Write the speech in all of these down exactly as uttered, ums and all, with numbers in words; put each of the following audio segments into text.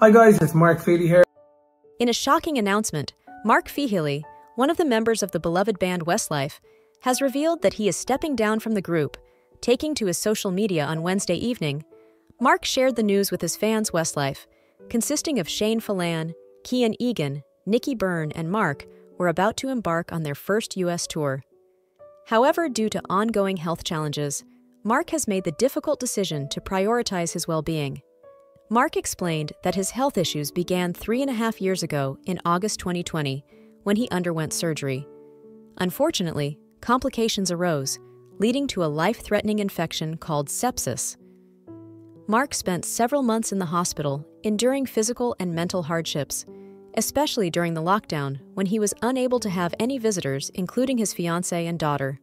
Hi guys, it's Mark Feehily here. In a shocking announcement, Mark Feehily, one of the members of the beloved band Westlife, has revealed that he is stepping down from the group, taking to his social media on Wednesday evening. Mark shared the news with his fans Westlife, consisting of Shane Filan, Kian Egan, Nicky Byrne, and Mark, were about to embark on their first U S tour. However, due to ongoing health challenges, Mark has made the difficult decision to prioritize his well-being. Mark explained that his health issues began three and a half years ago in August twenty twenty, when he underwent surgery. Unfortunately, complications arose, leading to a life-threatening infection called sepsis. Mark spent several months in the hospital, enduring physical and mental hardships, especially during the lockdown when he was unable to have any visitors, including his fiancée and daughter.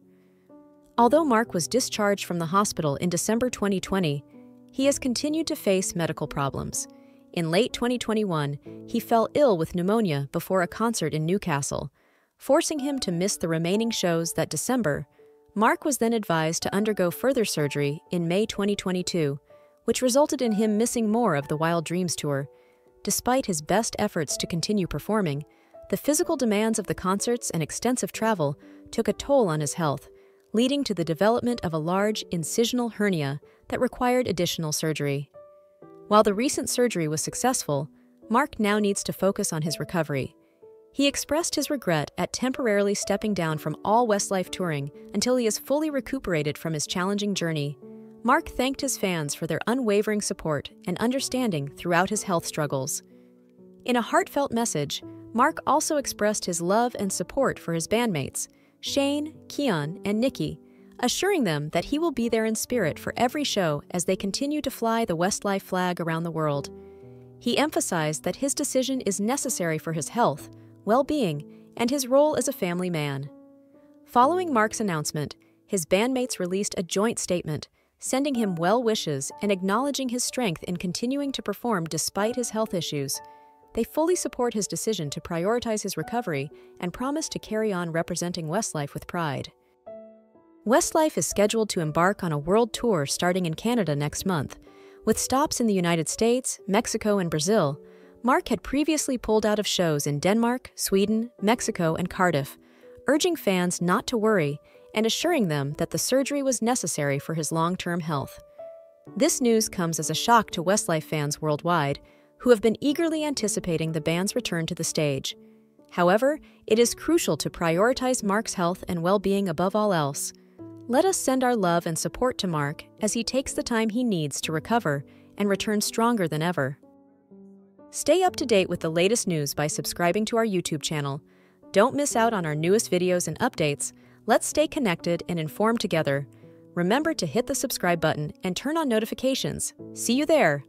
Although Mark was discharged from the hospital in December twenty twenty, he has continued to face medical problems. In late twenty twenty-one, he fell ill with pneumonia before a concert in Newcastle, forcing him to miss the remaining shows that December. Mark was then advised to undergo further surgery in May twenty twenty-two, which resulted in him missing more of the Wild Dreams tour. Despite his best efforts to continue performing, the physical demands of the concerts and extensive travel took a toll on his health, leading to the development of a large incisional hernia that required additional surgery. While the recent surgery was successful, Mark now needs to focus on his recovery. He expressed his regret at temporarily stepping down from all Westlife touring until he is fully recuperated from his challenging journey. Mark thanked his fans for their unwavering support and understanding throughout his health struggles. In a heartfelt message, Mark also expressed his love and support for his bandmates, Shane, Kian, and Nicky, assuring them that he will be there in spirit for every show as they continue to fly the Westlife flag around the world. He emphasized that his decision is necessary for his health, well-being, and his role as a family man. Following Mark's announcement, his bandmates released a joint statement, sending him well wishes and acknowledging his strength in continuing to perform despite his health issues. They fully support his decision to prioritize his recovery and promise to carry on representing Westlife with pride. Westlife is scheduled to embark on a world tour starting in Canada next month, with stops in the United States, Mexico, and Brazil. Mark had previously pulled out of shows in Denmark, Sweden, Mexico, and Cardiff, urging fans not to worry and assuring them that the surgery was necessary for his long-term health. This news comes as a shock to Westlife fans worldwide, who have been eagerly anticipating the band's return to the stage. However, it is crucial to prioritize Mark's health and well-being above all else. Let us send our love and support to Mark as he takes the time he needs to recover and return stronger than ever. Stay up to date with the latest news by subscribing to our YouTube channel. Don't miss out on our newest videos and updates. Let's stay connected and informed together. Remember to hit the subscribe button and turn on notifications. See you there!